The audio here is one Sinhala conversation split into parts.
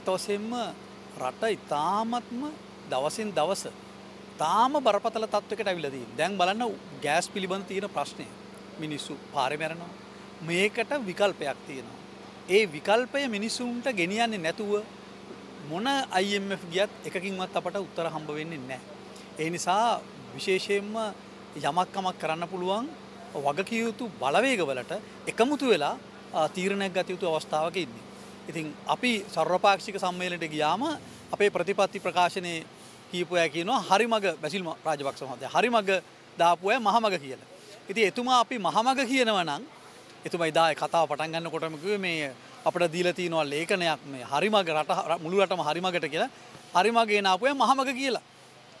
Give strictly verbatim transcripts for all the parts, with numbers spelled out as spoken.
අතෝසෙම්ම රට ඉතාමත්ම දවසින් දවස තාම බරපතල තත්වයකට අවිලා තියෙනවා. දැන් බලන්න ගෑස් පිළිබඳ තියෙන ප්‍රශ්නේ. මිනිස්සු පාරේ මැරෙනවා. මේකට විකල්පයක් තියෙනවා. ඒ විකල්පය මිනිසුන්ට ගෙනියන්නේ නැතුව මොන I M F ගියත් එකකින්වත් අපට උත්තර හම්බ වෙන්නේ නැහැ. ඒ නිසා විශේෂයෙන්ම යමක් කමක් කරන්න පුළුවන් වගකිය යුතු බලවේගවලට එකමුතු වෙලා තීරණයක් ගත යුතු අවස්ථාවක ඉන්නේ. ඉතින් අපි සර්වපාක්ෂික සම්මේලනයට ගියාම අපේ ප්‍රතිපත්ති ප්‍රකාශනයේ කියපු අය කියනවා හරිමග බැසිල් රාජපක්ෂ මහත්තයා හරිමග දාපු අය මහමග කියලා. ඉතින් එතුමා අපි මහමග කියනවා නම් එතුමයි දායේ කතාව පටන් ගන්නකොටම කිව්වේ මේ අපිට දීලා තියෙනවා ලේඛනයක් මේ හරිමග රට මුළු රටම හරිමගට කියලා හරිමගේ නාපු අය මහමග කියලා.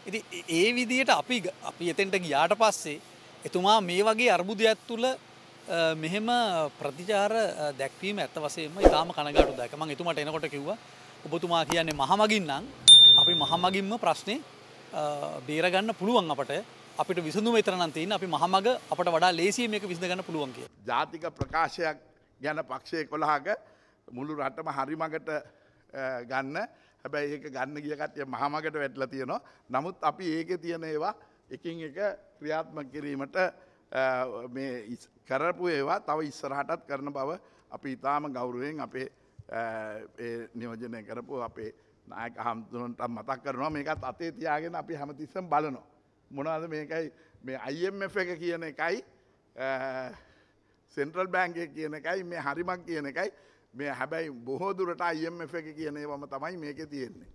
ඉතින් ඒ විදිහට අපි අපි එතෙන්ට ගියාට පස්සේ එතුමා මේ වගේ අර්බුදයක් තුල මෙහෙම ප්‍රතිචාර දැක්වීම ඇත්ත වශයෙන්ම ඉතාම කනගාටුදායක. මම එතුමාට එනකොට කිව්වා ඔබතුමා කියන්නේ මහමගින් නම් අපි මහමගින්ම ප්‍රශ්නේ බේරගන්න පුළුවන් අපට. අපිට විසඳුම විතර නම් තියෙන අපි මහමග අපට වඩා ලේසියෙන් මේක විසඳ ගන්න පුළුවන් කියලා. ජාතික ප්‍රකාශයක් යන පක්ෂ එකොළහක මුළු රටම හරිමගට ගන්න. හැබැයි ඒක ගන්න ගිය කට්ටිය මහමගට වැටලා තියෙනවා. නමුත් අපි ඒකේ තියෙන ඒවා එකින් එක ක්‍රියාත්මක කිරීමට මේ කරපු ඒවා තව ඉස්සරහටත් කරන බව අපි ඉතාම ගෞරවයෙන් අපේ නියෝජනය කරපු අපේ නායක හම්තුන්ට මතක් කරනවා. මේකත් අතේ තියාගෙන අපි හැමතිස්සම බලනවා. මොනවද මේකයි මේ I M F එක කියන එකයි සෙන්ට්‍රල් බැංක් එක කියන එකයි මේ හරිමක් කියන එකයි මේ හැබැයි බොහෝ දුරට I M F එක කියන ඒවම තමයි මේකේ තියෙන්නේ.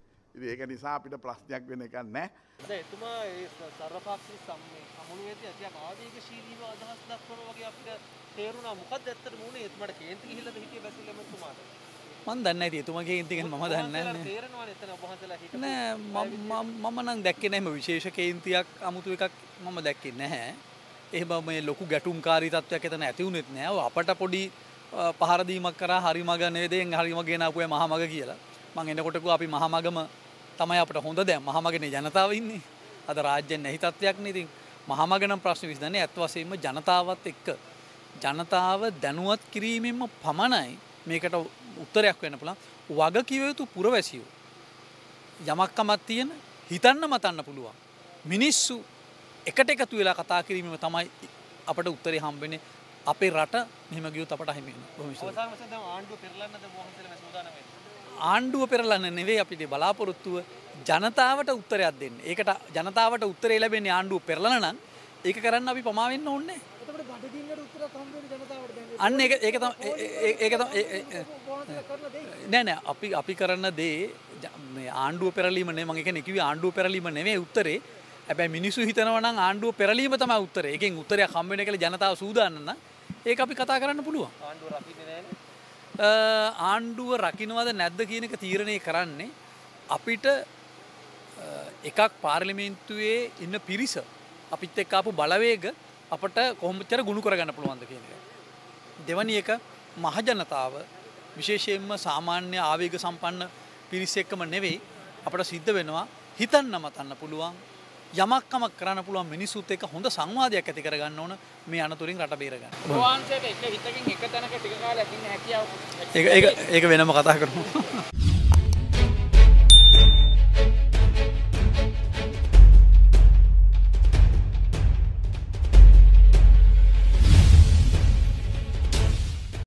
ඒක නිසා අපිට ප්‍රශ්නයක් වෙන එකක් නැහැ. දැන් එතුමා ඒ සර්වපාක්ෂික සම්මුණුවේදී අතියක් ආවේගශීලීව අදහස් දක්වනවා වගේ අපිට තේරුණා. මොකක්ද ඇත්තටම උනේ? එතුමාට කේන්ති ගිහිල්ලාද හිටියේ බැසිලම එතුමාට? මම දන්නේ නැහැ. එතුමා කේන්ති ගැන මම දන්නේ නැහැ. තේරෙනවනේ එතන ඔබ හන්දලා හිටපු. නෑ මම මම නම් දැක්කේ නැහැ. මේ විශේෂ කේන්තියක් අමුතු එකක් මම දැක්කේ නැහැ. එහෙම මේ ලොකු ගැටුම්කාරී තත්වයක් එතන ඇති වුණෙත් නැහැ. අපට පොඩි පහර දීමක් කරා හරිමග නේදෙන් හරිමගේ නාපුවේ මහමග කියලා. මම එනකොට කිව්වා අපි මහමගම තමයි අපට හොඳ. දැන් මහමගනේ ජනතාව ඉන්නේ. අද රාජ්‍යයෙන් නැහි තත්ත්වයක්නේ. ඉතින් මහමගනම් ප්‍රශ්න විසඳන්නේ අත් වශයෙන්ම ජනතාවත් එක්ක. ජනතාව දැනුවත් කිරීමෙන්ම පමණයි මේකට උත්තරයක් වෙන්න පුළුවන්. වගකිව යුතු පුරවැසියෝ යමක්කමක් තියෙන හිතන්න මතන්න පුළුවන් මිනිස්සු එකට එකතු වෙලා කතා කිරීමෙන් තමයි අපට උත්තරේ හම්බෙන්නේ. අපේ රට මෙහෙම ගියොත් අපට හිමි වෙනවා. අවසාන වශයෙන් දැන් ආණ්ඩුව පෙරලන්නද මොහොතේ මේ සූදානම් වෙන්නේ? ආණ්ඩුව පෙරලන්න නෙවෙයි අපිට බලාපොරොත්තුව ජනතාවට උත්තරයක් දෙන්න. ඒකට ජනතාවට උත්තරේ ලැබෙන්නේ ආණ්ඩුව පෙරලන නම් ඒක කරන්න අපි පමා වෙන්න ඕනේ. එතකොට බඩගින්නට උත්තරයක් හම්බ වෙන්නේ ජනතාවට දැන්. අන්න ඒක ඒක තමයි ඒක තමයි නෑ නෑ අපි අපි කරන දේ මේ ආණ්ඩුව පෙරලීම නෙවෙයි. මම කියන්නේ කිව්වේ ආණ්ඩුව පෙරලීම නෙවෙයි උත්තරේ. හැබැයි මිනිස්සු හිතනවා නම් ආණ්ඩුව පෙරලීම තමයි උත්තරේ. ඒකෙන් උත්තරයක් හම්බ වෙන කියලා ජනතාව සූදානම් නම් ඒක අපි කතා කරන්න පුළුවන්. ආණ්ඩුව රකින්නේ නෑනේ. ආණ්ඩුව රකින්නවද නැද්ද කියන එක තීරණය කරන්නේ අපිට එකක් පාර්ලිමේන්තුවේ ඉන්න පිරිස අපිත් එක්ක ආපු බලවේග අපට කොහොමද ගුණ කරගන්න පුළුවන්ද කියන එක. දෙවැනි එක මහ ජනතාව විශේෂයෙන්ම සාමාන්‍ය ආවේග සම්පන්න පිරිස එක්කම නෙවෙයි අපට සිද්ධ වෙනවා හිතන්න මතන්න පුළුවන් යමක්කමක් කරන්න පුළුවන් මිනිසුත් එක්ක හොඳ සංවාදයක් ඇති කරගන්න ඕන. මේ අනතුරින් රට බේර ගන්න. ප්‍රවාහනසේක එක හිතකින් එක තැනක ටික කාලයක් ඉන්න හැකියාව. ඒක ඒක වෙනම කතා කරමු.